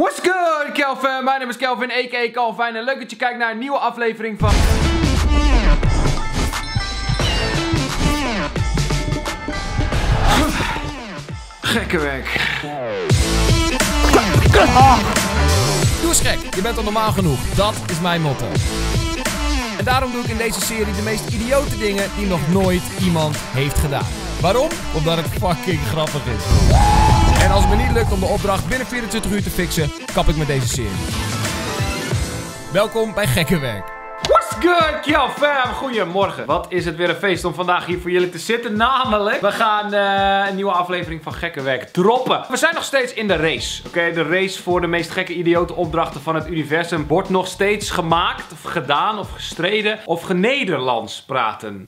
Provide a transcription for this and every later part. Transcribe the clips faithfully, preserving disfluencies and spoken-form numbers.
What's good, Kelvin? Mijn naam is Kelvin, a k a. Kalvijn. En leuk dat je kijkt naar een nieuwe aflevering van... Gekkenwerk. Ah. Doe eens gek, je bent al normaal genoeg. Dat is mijn motto. En daarom doe ik in deze serie de meest idiote dingen die nog nooit iemand heeft gedaan. Waarom? Omdat het fucking grappig is. En als het me niet lukt om de opdracht binnen vierentwintig uur te fixen, kap ik met deze serie. Welkom bij Gekkenwerk. What's good, yo fam? Goedemorgen. Wat is het weer een feest om vandaag hier voor jullie te zitten. Namelijk, we gaan uh, een nieuwe aflevering van Gekkenwerk droppen. We zijn nog steeds in de race. Oké, okay? De race voor de meest gekke idiote opdrachten van het universum wordt nog steeds gemaakt, of gedaan, of gestreden, of genederlands praten.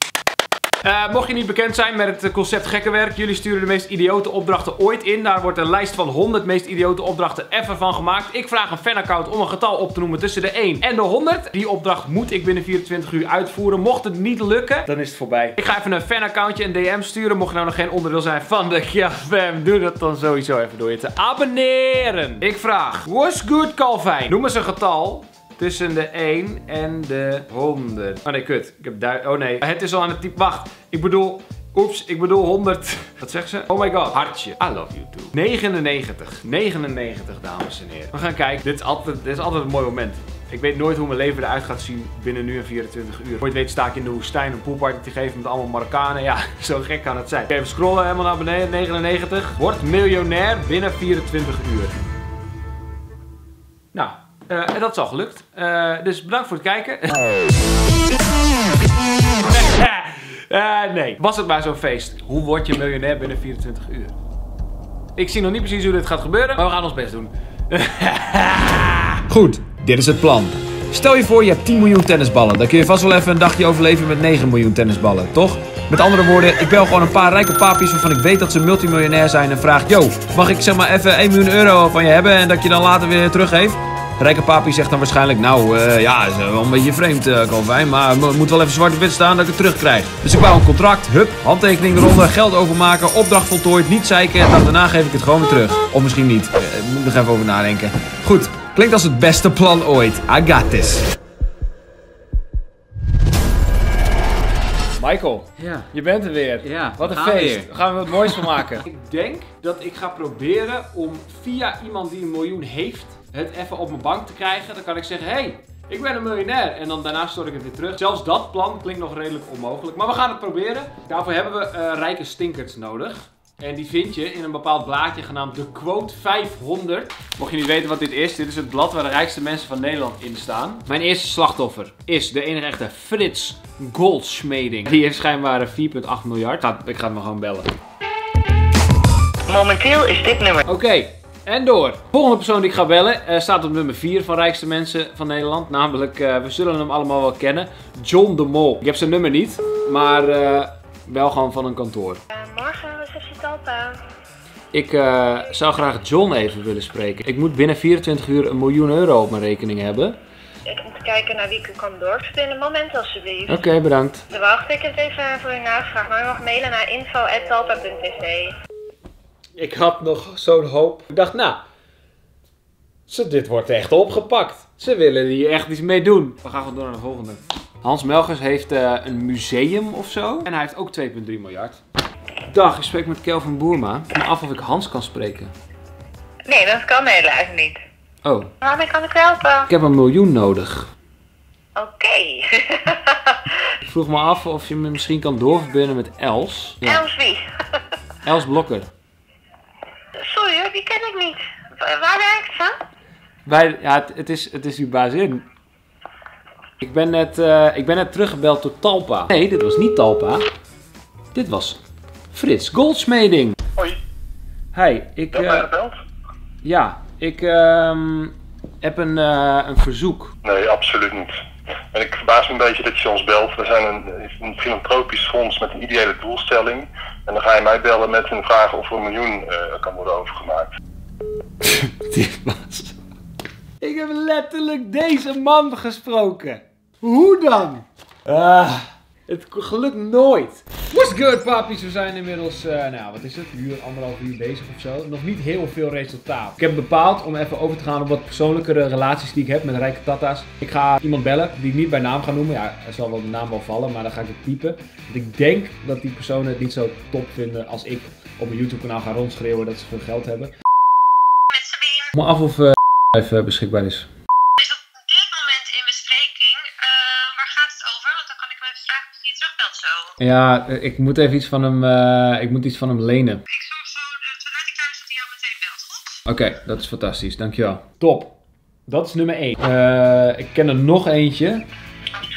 Uh, mocht je niet bekend zijn met het concept Gekkenwerk, jullie sturen de meest idiote opdrachten ooit in. Daar wordt een lijst van honderd meest idiote opdrachten ever van gemaakt. Ik vraag een fanaccount om een getal op te noemen tussen de één en de honderd. Die opdracht moet ik binnen vierentwintig uur uitvoeren. Mocht het niet lukken, dan is het voorbij. Ik ga even een fanaccountje en D M sturen. Mocht je nou nog geen onderdeel zijn van de Gekkenwerk, doe dat dan sowieso even door je te abonneren. Ik vraag, what's good Kalvijn? Noem eens een getal... tussen de één en de honderd. Oh nee, kut. Ik heb duizend. Oh nee. Het is al aan het type. Wacht. Ik bedoel... Oeps, ik bedoel honderd. Wat zegt ze? Oh my god. Hartje. I love you too. negenennegentig. negenennegentig, dames en heren. We gaan kijken. Dit is altijd, dit is altijd een mooi moment. Ik weet nooit hoe mijn leven eruit gaat zien binnen nu en vierentwintig uur. Ooit weet sta ik in de woestijn een poolparty te geven met allemaal Marokkanen. Ja, zo gek kan het zijn. Even scrollen helemaal naar beneden. negenennegentig. Word miljonair binnen vierentwintig uur. Nou. Uh, en dat is al gelukt. Uh, dus bedankt voor het kijken. uh, nee. Was het maar zo'n feest. Hoe word je miljonair binnen vierentwintig uur? Ik zie nog niet precies hoe dit gaat gebeuren, maar we gaan ons best doen. Goed, dit is het plan. Stel je voor je hebt tien miljoen tennisballen. Dan kun je vast wel even een dagje overleven met negen miljoen tennisballen, toch? Met andere woorden, ik bel gewoon een paar rijke papies waarvan ik weet dat ze multimiljonair zijn en vraag... Yo, mag ik zeg maar even één miljoen euro van je hebben en dat je dan later weer teruggeeft? Rijke papi zegt dan waarschijnlijk, nou uh, ja, is wel een beetje vreemd uh, Kalvijn, maar moet wel even zwart op wit staan dat ik het terugkrijg. Dus ik bouw een contract, hup, handtekening eronder, geld overmaken, opdracht voltooid, niet zeiken en dan daarna geef ik het gewoon weer terug. Of misschien niet, uh, moet nog even over nadenken. Goed, klinkt als het beste plan ooit. I got this. Michael, ja. Je bent er weer. Ja, wat een gaan feest. Weer. Daar gaan we wat moois van maken. Ik denk dat ik ga proberen om via iemand die een miljoen heeft, het even op mijn bank te krijgen. Dan kan ik zeggen, hé, hey, ik ben een miljonair. En dan daarna stort ik het weer terug. Zelfs dat plan klinkt nog redelijk onmogelijk. Maar we gaan het proberen. Daarvoor hebben we uh, rijke stinkers nodig. En die vind je in een bepaald blaadje genaamd de Quote vijfhonderd. Mocht je niet weten wat dit is, dit is het blad waar de rijkste mensen van Nederland in staan. Mijn eerste slachtoffer is de enige echte Frits Goldschmeding. Die heeft schijnbaar vier komma acht miljard. Ik ga het maar gewoon bellen. Momenteel is dit nummer... Oké. Okay. En door. De volgende persoon die ik ga bellen uh, staat op nummer vier van rijkste mensen van Nederland. Namelijk, uh, we zullen hem allemaal wel kennen. John de Mol. Ik heb zijn nummer niet, maar uh, wel gewoon van een kantoor. Uh, morgen, receptie Talpa. Ik uh, zou graag John even willen spreken. Ik moet binnen vierentwintig uur een miljoen euro op mijn rekening hebben. Ik moet kijken naar wie ik u kan doorverbinden. Moment alsjeblieft. Oké, okay, bedankt. De wacht, ik heb even voor u navraag, maar u mag mailen naar info at talpa punt t v. Ik had nog zo'n hoop. Ik dacht, nou, ze, dit wordt echt opgepakt. Ze willen hier echt iets mee doen. We gaan gewoon door naar de volgende. Hans Melchers heeft uh, een museum of zo. En hij heeft ook twee komma drie miljard. Dag, ik spreek met Kelvin Boerma. Ik vraag me af of ik Hans kan spreken. Nee, dat kan helaas niet. Oh. Waarmee kan ik helpen? Ik heb een miljoen nodig. Oké. Okay. Ik vroeg me af of je me misschien kan doorverbinden met Els. Ja. Els wie? Els Blokker. Sorry, die ken ik niet. Waar werkt ze? Bij, ja, het, het, is, het is uw bazin. Ik ben, net, uh, ik ben net teruggebeld door Talpa. Nee, dit was niet Talpa. Dit was Frits Goldschmeding. Hoi. Hi, ik... Heb uh, mij gebeld? Ja, ik uh, heb een, uh, een verzoek. Nee, absoluut niet. En ik verbaas me een beetje dat je ons belt. We zijn een, een filantropisch fonds met een ideële doelstelling. En dan ga je mij bellen met een vraag of er een miljoen uh, kan worden overgemaakt. Dit was... Ik heb letterlijk deze man gesproken. Hoe dan? Ah, het gelukt nooit. What's Good pappies, we zijn inmiddels, uh, nou wat is het, een uur, anderhalf uur bezig of zo. Nog niet heel veel resultaat. Ik heb bepaald om even over te gaan op wat persoonlijkere relaties die ik heb met rijke tata's. Ik ga iemand bellen die ik niet bij naam ga noemen. Ja, er zal wel de naam wel vallen, maar dan ga ik het typen. Want ik denk dat die personen het niet zo top vinden als ik op mijn YouTube kanaal ga rondschreeuwen dat ze veel geld hebben. Ik moet af of uh, even beschikbaar is. Ja, ik moet even iets van hem, uh, ik moet iets van hem lenen. Ik zorg zo vanuit ik thuis dat hij jou meteen belt, goed? Oké, okay, dat is fantastisch, dankjewel. Top, dat is nummer één. Uh, ik ken er nog eentje. Oh, sorry.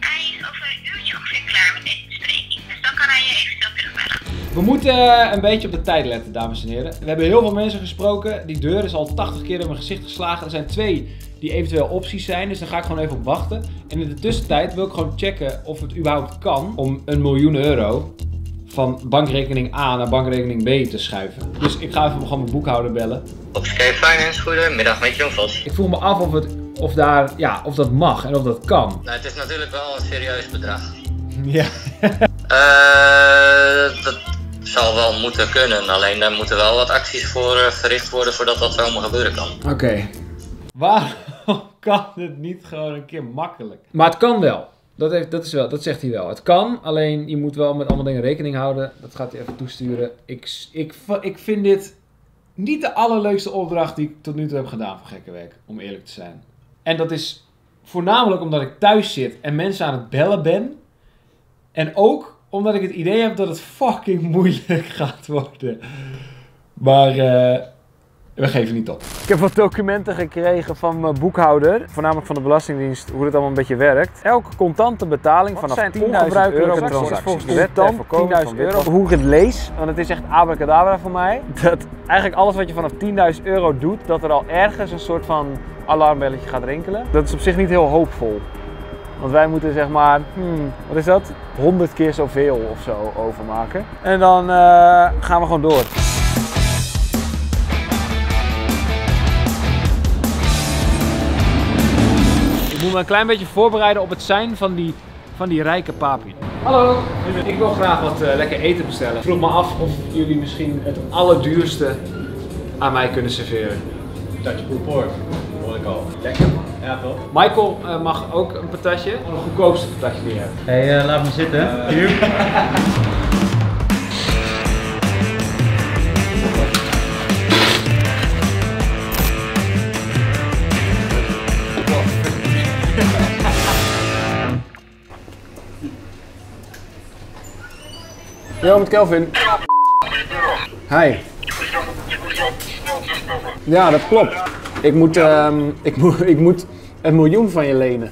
Hij is over een uurtje ongeveer klaar met deze bespreking, dus dan kan hij je eventueel terugbellen. We moeten uh, een beetje op de tijd letten, dames en heren. We hebben heel veel mensen gesproken, die deur is al tachtig keer in mijn gezicht geslagen. Er zijn twee die eventueel opties zijn, dus daar ga ik gewoon even op wachten. En in de tussentijd wil ik gewoon checken of het überhaupt kan om een miljoen euro van bankrekening A naar bankrekening B te schuiven. Dus ik ga even gewoon mijn boekhouder bellen. Op Sky Finance, goedemiddag met John Vos. Ik vroeg me af of, het, of, daar, ja, of dat mag en of dat kan. Nou, het is natuurlijk wel een serieus bedrag. Ja. uh, dat zal wel moeten kunnen, alleen daar moeten wel wat acties voor gericht worden voordat dat zomaar gebeuren kan. Oké. Okay. Waarom kan het niet gewoon een keer makkelijk? Maar het kan wel. Dat, heeft, dat, is wel. dat zegt hij wel. Het kan, alleen je moet wel met allemaal dingen rekening houden. Dat gaat hij even toesturen. Ik, ik, ik vind dit niet de allerleukste opdracht die ik tot nu toe heb gedaan voor Gekkenwerk. Om eerlijk te zijn. En dat is voornamelijk omdat ik thuis zit en mensen aan het bellen ben. En ook omdat ik het idee heb dat het fucking moeilijk gaat worden. Maar... Uh... we geven niet op. Ik heb wat documenten gekregen van mijn boekhouder, voornamelijk van de Belastingdienst, hoe dit allemaal een beetje werkt. Elke contante betaling vanaf tienduizend euro transacties. Volgens de wet dan tienduizend euro. Hoe ik het lees, want het is echt abracadabra voor mij, dat eigenlijk alles wat je vanaf tienduizend euro doet, dat er al ergens een soort van alarmbelletje gaat rinkelen. Dat is op zich niet heel hoopvol. Want wij moeten zeg maar, hmm, wat is dat? honderd keer zoveel of zo overmaken. En dan uh, gaan we gewoon door. Ik moet me een klein beetje voorbereiden op het zijn van die, van die rijke papie. Hallo, ik wil graag wat uh, lekker eten bestellen. Ik vroeg me af of jullie misschien het allerduurste aan mij kunnen serveren. Patatje pulled pork, hoor ik al. Lekker man. Ja toch? Michael uh, mag ook een patatje, een goedkoopste patatje die je hebt. Hé, hey, uh, laat me zitten. Hier. Uh, Yo, met Kelvin. Hi. Ja, dat klopt. Ik moet, um, ik, mo ik moet een miljoen van je lenen.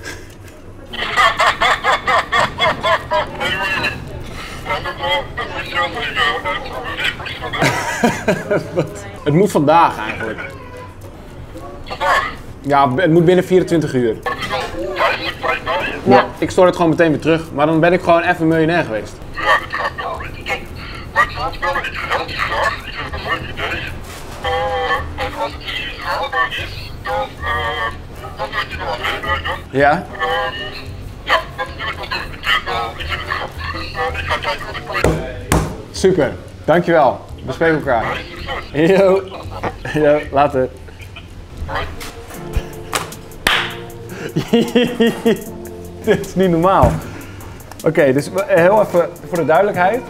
Het moet vandaag eigenlijk. Ja, het moet binnen vierentwintig uur. Ja, ik stort het gewoon meteen weer terug, maar dan ben ik gewoon even miljonair geweest. Ja? Ja, dat wil ik wel doen. Ik vind het grappig. Dus ik ga kijken wat ik probeer. Super, dankjewel. We spreken elkaar. Yo. Yo, later. Dit is niet normaal. Oké, okay, dus heel even voor de duidelijkheid.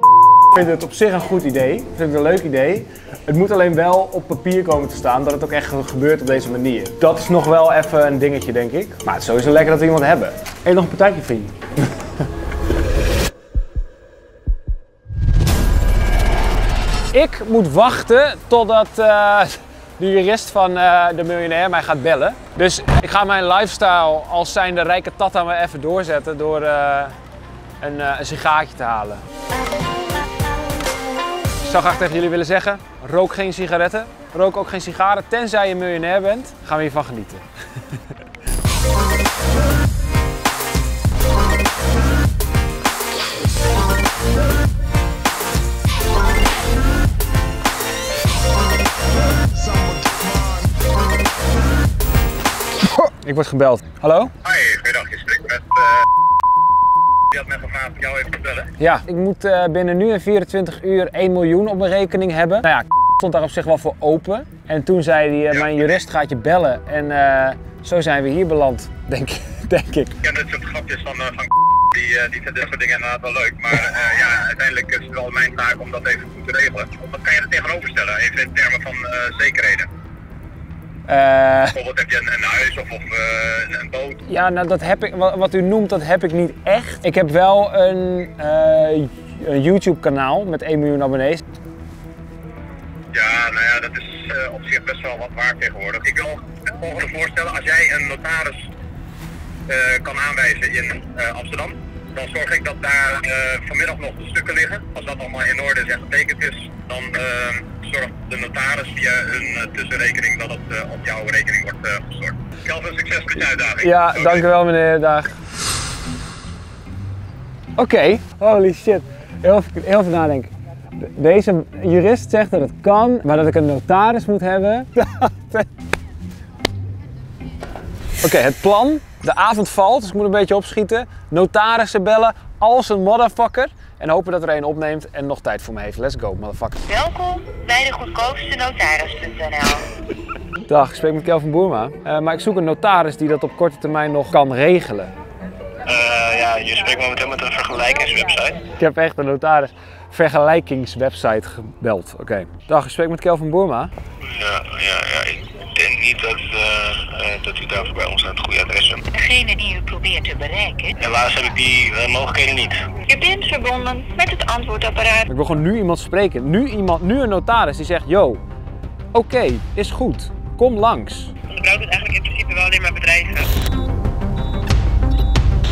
Ik vind het op zich een goed idee. Ik vind het een leuk idee. Het moet alleen wel op papier komen te staan dat het ook echt gebeurt op deze manier. Dat is nog wel even een dingetje, denk ik. Maar het is sowieso lekker dat we iemand hebben. Eet nog een partijtje, vriend. Ik moet wachten totdat uh, de jurist van uh, de miljonair mij gaat bellen. Dus ik ga mijn lifestyle als zijnde rijke tata maar even doorzetten door uh, een, uh, een sigaartje te halen. Ik zou graag tegen jullie willen zeggen, rook geen sigaretten, rook ook geen sigaren, tenzij je miljonair bent. Gaan we hiervan genieten. Ik word gebeld. Hallo? Hoi, goedendag. Je spreekt met... Uh... Die had mij gevraagd jou even te bellen. Ja, ik moet uh, binnen nu en vierentwintig uur één miljoen op mijn rekening hebben. Nou ja, stond daar op zich wel voor open. En toen zei hij, uh, mijn jurist gaat je bellen. En uh, zo zijn we hier beland, denk, denk ik. Ja, dat soort grapjes van, uh, van die, uh, die dat soort dingen inderdaad wel leuk. Maar uh, ja, uiteindelijk is het wel mijn taak om dat even goed te regelen. Wat kan je er tegenover stellen, even in termen van uh, zekerheden? Uh, Bijvoorbeeld heb je een, een huis of, of uh, een boot? Ja, nou dat heb ik, wat, wat u noemt, dat heb ik niet echt. Ik heb wel een, uh, een YouTube kanaal met één miljoen abonnees. Ja, nou ja, dat is uh, op zich best wel wat waard tegenwoordig. Ik wil het volgende voorstellen, als jij een notaris uh, kan aanwijzen in uh, Amsterdam, dan zorg ik dat daar uh, vanmiddag nog de stukken liggen. Als dat allemaal in orde is en getekend is, dan uh, zorgt de notaris via hun uh, tussenrekening dat het uh, op jouw rekening wordt uh, gestort. Kelvin, succes met je uitdaging. Ja, okay. Dank u wel meneer, dag. Oké, okay. Holy shit. Heel veel, heel veel nadenken. Deze jurist zegt dat het kan, maar dat ik een notaris moet hebben. Oké, okay, het plan. De avond valt, dus ik moet een beetje opschieten. Notarissen bellen als een motherfucker. En hopen dat er een opneemt en nog tijd voor me heeft. Let's go, motherfucker. Welkom bij de goedkoopste notaris punt n l. Dag, ik spreek met Kelvin Boerma. Uh, maar ik zoek een notaris die dat op korte termijn nog kan regelen. Uh, ja, je spreekt momenteel met een vergelijkingswebsite. Ik heb echt een notaris vergelijkingswebsite gebeld. Oké. Okay. Dag, ik spreek met Kelvin Boerma. Ja, ja, ja. Ik denk niet dat, uh, uh, dat u daarvoor bij ons aan het goede adres bent. Degene die u probeert te bereiken. Helaas heb ik die uh, mogelijkheden niet. Je bent verbonden met het antwoordapparaat. Ik wil gewoon nu iemand spreken. Nu iemand, nu een notaris die zegt, yo, oké, okay, is goed, kom langs. Dan gebruikt het eigenlijk in principe wel alleen maar bedrijven.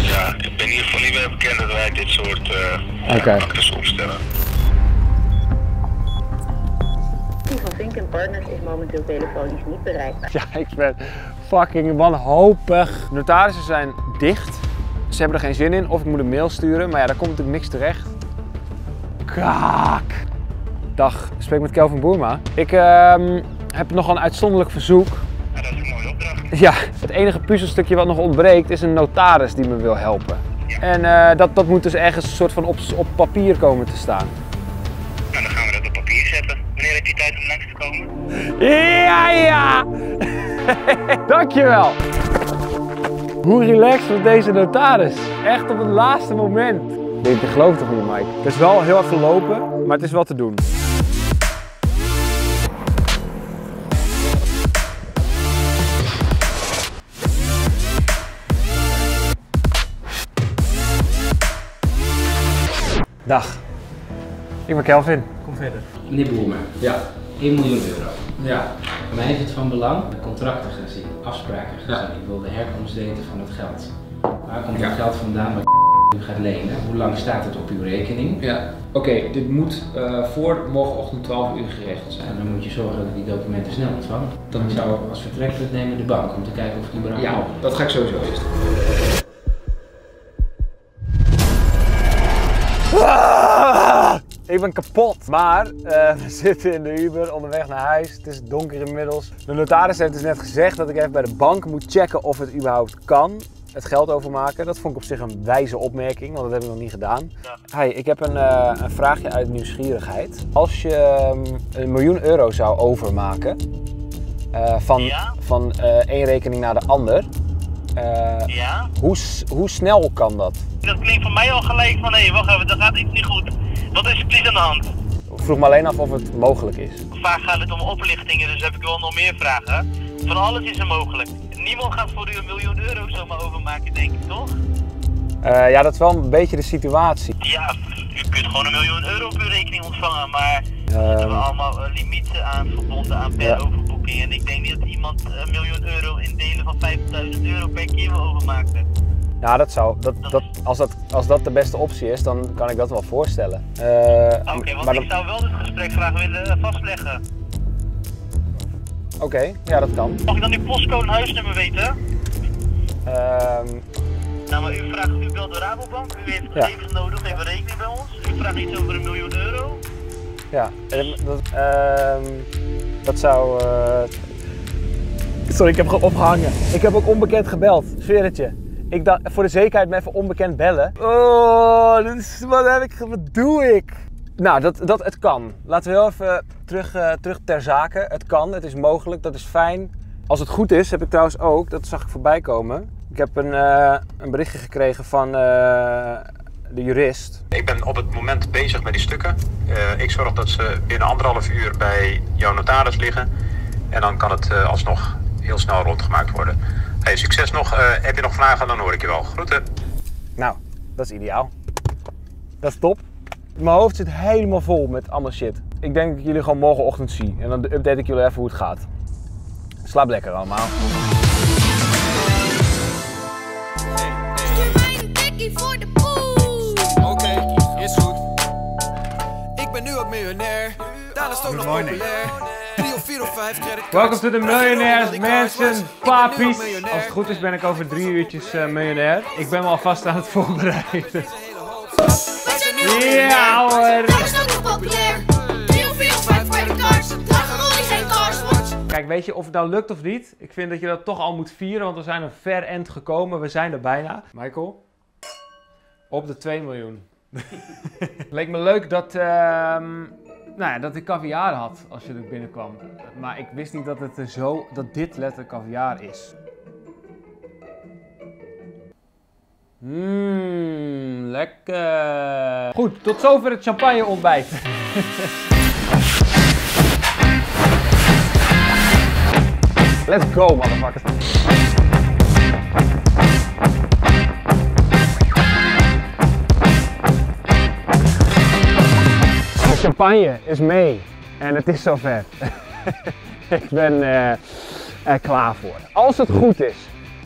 Ja, ik ben in ieder geval niet meer bekend dat wij dit soort uh, okay. actes opstellen. Die van Vink en Partners is momenteel telefonisch niet bereikbaar. Ja, ik ben fucking wanhopig. Notarissen zijn dicht, ze hebben er geen zin in, of ik moet een mail sturen, maar ja, daar komt natuurlijk niks terecht. Kaak! Dag, ik spreek met Kelvin Boerma. Ik uh, heb nogal een uitzonderlijk verzoek. Ja, dat is een mooie opdracht. Ja, het enige puzzelstukje wat nog ontbreekt is een notaris die me wil helpen. Ja. En uh, dat, dat moet dus ergens een soort van op, op papier komen te staan. Nou, dan gaan we dat op papier zetten. Wanneer heb je tijd om langs te komen? Ja, ja! Dankjewel! Hoe relaxed was deze notaris? Echt op het laatste moment. Dit geloof ik toch niet, Mike? Het is wel heel hard gelopen, maar het is wel te doen. Dag, ik ben Kelvin. Kom verder. Meneer Boerma, ja. één miljoen euro. Ja. Voor mij is het van belang, de contracten gezien, afspraken gezien. Ja. Ik wil de herkomst weten van het geld. Waar komt ja. het geld vandaan wat u gaat lenen? Hoe lang staat het op uw rekening? Ja. Oké, okay, dit moet uh, voor morgenochtend twaalf uur geregeld zijn. En dan moet je zorgen dat die documenten snel ontvangen. Dan ik zou als vertrekpunt nemen de bank om te kijken of die überhaupt ja, mogelijk is. Dat ga ik sowieso eerst doen. Ik ben kapot, maar uh, we zitten in de Uber onderweg naar huis. Het is donker inmiddels. De notaris heeft dus net gezegd dat ik even bij de bank moet checken of het überhaupt kan. Het geld overmaken. Dat vond ik op zich een wijze opmerking, want dat heb ik nog niet gedaan. Ja. Hi, ik heb een, uh, een vraagje uit nieuwsgierigheid. Als je um, een miljoen euro zou overmaken uh, van, ja? van uh, één rekening naar de ander. Uh, ja? hoe, hoe snel kan dat? Dat klinkt voor mij al gelijk van hé, hey, wacht even, dat gaat iets niet goed. Wat is er precies aan de hand? Ik vroeg me alleen af of het mogelijk is. Vaak gaat het om oplichtingen, dus heb ik wel nog meer vragen. Van alles is er mogelijk. Niemand gaat voor u een miljoen euro zomaar overmaken, denk ik, toch? Uh, ja, dat is wel een beetje de situatie. Ja, u kunt gewoon een miljoen euro op uw rekening ontvangen, maar uh, er hebben we allemaal uh, limieten aan verbonden aan per ja. overboeking. En ik denk niet dat iemand een miljoen euro in delen van vijftigduizend euro per keer wil overmaken. Ja, dat zou, dat, dat, als, dat, als dat de beste optie is, dan kan ik dat wel voorstellen. Uh, Oké, okay, want maar ik dan... zou wel dit gesprek graag willen vastleggen. Oké, okay, ja dat kan. Mag ik dan uw postcode en huisnummer weten? Ehm... Uh... Nou, maar u vraagt, u belt de Rabobank, u heeft gegevens ja. nodig, even rekening bij ons. U vraagt iets over een miljoen euro. Ja, dat, uh, dat zou... Uh... Sorry, ik heb opgehangen. Ik heb ook onbekend gebeld, sfeertje. Ik dacht, voor de zekerheid me even onbekend bellen. Oh, dit is, wat, heb ik, wat doe ik? Nou, dat, dat, het kan. Laten we heel even terug, uh, terug ter zake. Het kan, het is mogelijk, dat is fijn. Als het goed is, heb ik trouwens ook, dat zag ik voorbij komen. Ik heb een, uh, een berichtje gekregen van... Uh, de jurist. Ik ben op het moment bezig met die stukken. Uh, ik zorg dat ze binnen anderhalf uur bij jouw notaris liggen. En dan kan het uh, alsnog heel snel rondgemaakt worden. Hey, succes nog. Uh, heb je nog vragen? Dan hoor ik je wel. Groeten. Nou, dat is ideaal. Dat is top. Mijn hoofd zit helemaal vol met allemaal shit. Ik denk dat ik jullie gewoon morgenochtend zie. En dan update ik jullie even hoe het gaat. Slaap lekker allemaal. Good morning. Welkom to the Millionaires Mansion, papies. Als het goed is ben ik over drie uurtjes uh, miljonair. Ik ben me alvast aan het voorbereiden. Ja hoor! Kijk, weet je of het nou lukt of niet? Ik vind dat je dat toch al moet vieren, want we zijn een ver end gekomen. We zijn er bijna. Michael, op de twee miljoen. Leek me leuk dat... Uh, Nou ja, dat ik caviar had als je er binnenkwam. Maar ik wist niet dat, het zo, dat dit letterlijk caviar is. Mmm, lekker. Goed, tot zover het champagne ontbijt. Let's go, motherfucker. Champagne is mee en het is zover. Ik ben uh, er klaar voor. Als het goed is,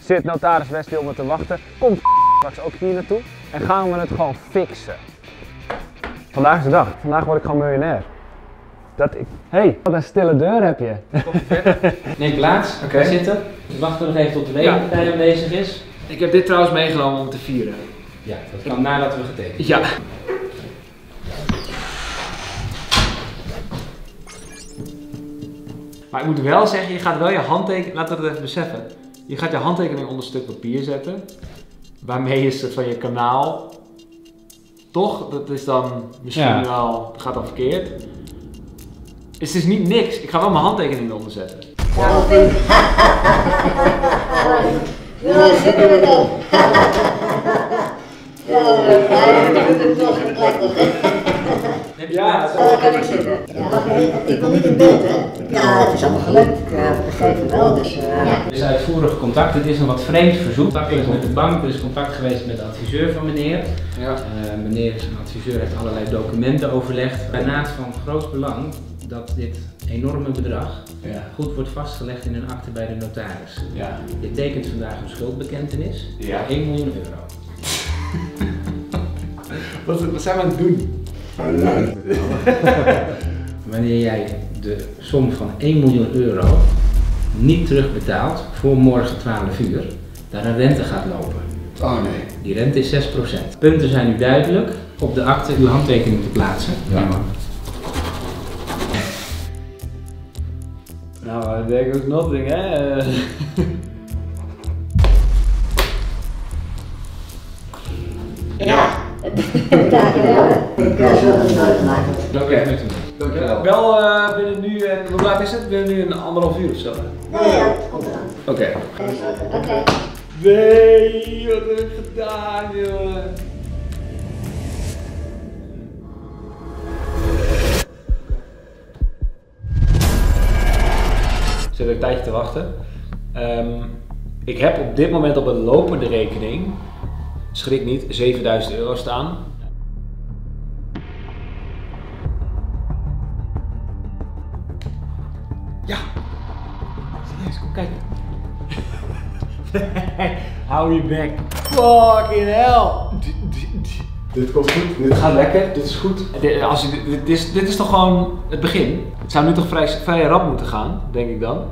zit notaris Westie op me te wachten. Komt straks ook hier naartoe en gaan we het gewoon fixen. Vandaag is de dag. Vandaag word ik gewoon miljonair. Dat ik... Hey, wat een stille deur heb je. Neem plaats, ga okay. zitten. We wachten nog even tot de wegenpartij ja. aanwezig is. Ik heb dit trouwens meegenomen om te vieren. Ja, dat kan ik... nadat we getekend hebben. Ja. Maar ik moet wel zeggen, je gaat wel je handtekening, laten we dat even beseffen. Je gaat je handtekening onder een stuk papier zetten. Waarmee is het van je kanaal. Toch? Dat is dan misschien ja. wel, dat gaat dan verkeerd. Dus het is niet niks. Ik ga wel mijn handtekening eronder zetten. Ja, ik... Ja, dat kan ik zitten. Ik wil niet in beeld, hè? Ja, het is allemaal gelukt. Ik begrijp het wel, dus... Er is uitvoerig contact. Het is een wat vreemd verzoek. Er is met de bank, er is contact geweest met de adviseur van meneer. Ja. Uh, meneer is een adviseur, heeft allerlei documenten overlegd. Daarnaast van groot belang dat dit enorme bedrag ja. goed wordt vastgelegd in een akte bij de notaris. Ja. Je tekent vandaag een schuldbekentenis ja. voor één miljoen euro. Wat, wat zijn we aan het doen? Wanneer jij de som van één miljoen euro niet terugbetaalt voor morgen twaalf uur, daar een rente gaat lopen. Oh nee. Die rente is zes procent. Punten zijn nu duidelijk op de akte uw handtekening te plaatsen. Ja, ja. Nou, there goes nothing, hè? Ja. Dankjewel. Ja, zo is het nooit maken. Dankjewel. Dankjewel. Wel uh, binnen nu, uh, hoe laat is het? Binnen nu een anderhalf uur of zo? Nee, ja, het komt eraan. Oké. Oké. Nee, wat heb ik gedaan, joh. We zitten een tijdje te wachten. Um, ik heb op dit moment op een lopende rekening, schrik niet, zevenduizend euro staan. Ja! Serieus, kom kijken. Hou je bek. Fucking hell! Dit komt goed. Dit gaat lekker. Dit is goed. Dit, als je, dit, is, dit is toch gewoon het begin? Het zou nu toch vrij, vrij rap moeten gaan, denk ik dan.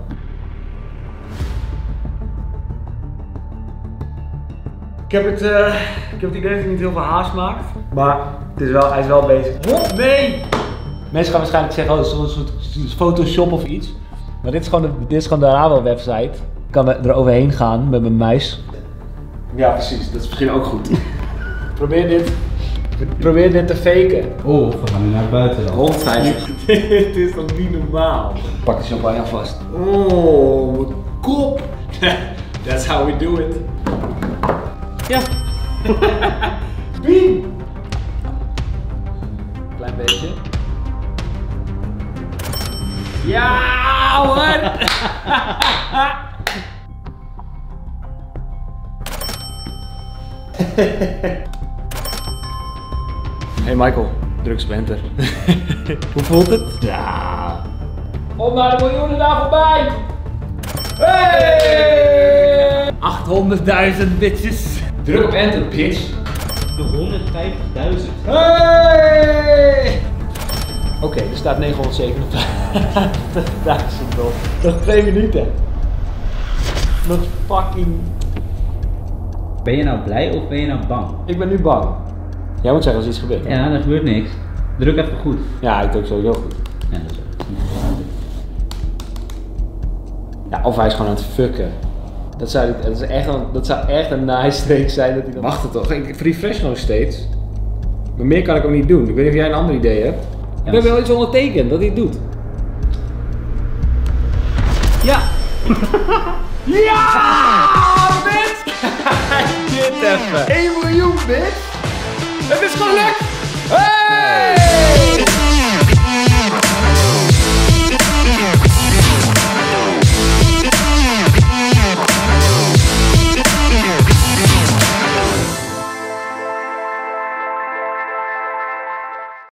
Ik heb het, uh, ik heb het idee dat hij niet heel veel haast maakt. Maar het is wel, hij is wel bezig. Hop, nee! Mensen gaan waarschijnlijk zeggen, oh, dat is een soort Photoshop of iets. Maar dit is gewoon de, dit is gewoon de Rabo website. Ik kan er overheen gaan met mijn muis. Ja, precies. Dat is misschien ook goed. Probeer dit. Probeer dit te faken. Oh, we gaan nu naar buiten dan. honderdvijftig. Dit is toch niet normaal? Pak de champagne vast. Oh, mijn kop. That's how we do it. Ja. Biem. Klein beetje. Ja hoor. Hey Michael, drugsventer. Hoe voelt het? Ja. Om naar de miljoenen daar voorbij. Hey! achthonderdduizend bitches. Drugsventer, bitch. De honderdvijftigduizend. Hey! Oké, okay, er staat negenhonderdzevenentwintigduizend op. Nog twee minuten. Nog fucking... Ben je nou blij of ben je nou bang? Ik ben nu bang. Jij moet zeggen als iets gebeurt. Ja, er gebeurt niks. Druk even goed. Ja, ik druk sowieso goed. Ja, dat is ook. Ja, of hij is gewoon aan het fucken. Dat zou, dat is echt een, dat zou echt een nice streak zijn dat hij dat... Wacht het toch, ik refresh nog steeds. Maar meer kan ik ook niet doen. Ik weet niet of jij een ander idee hebt. Ja, ik heb wel iets ondertekend dat hij het doet. Ja! Ja! Bitch! Dit even! één miljoen, bitch! Het is gelukt!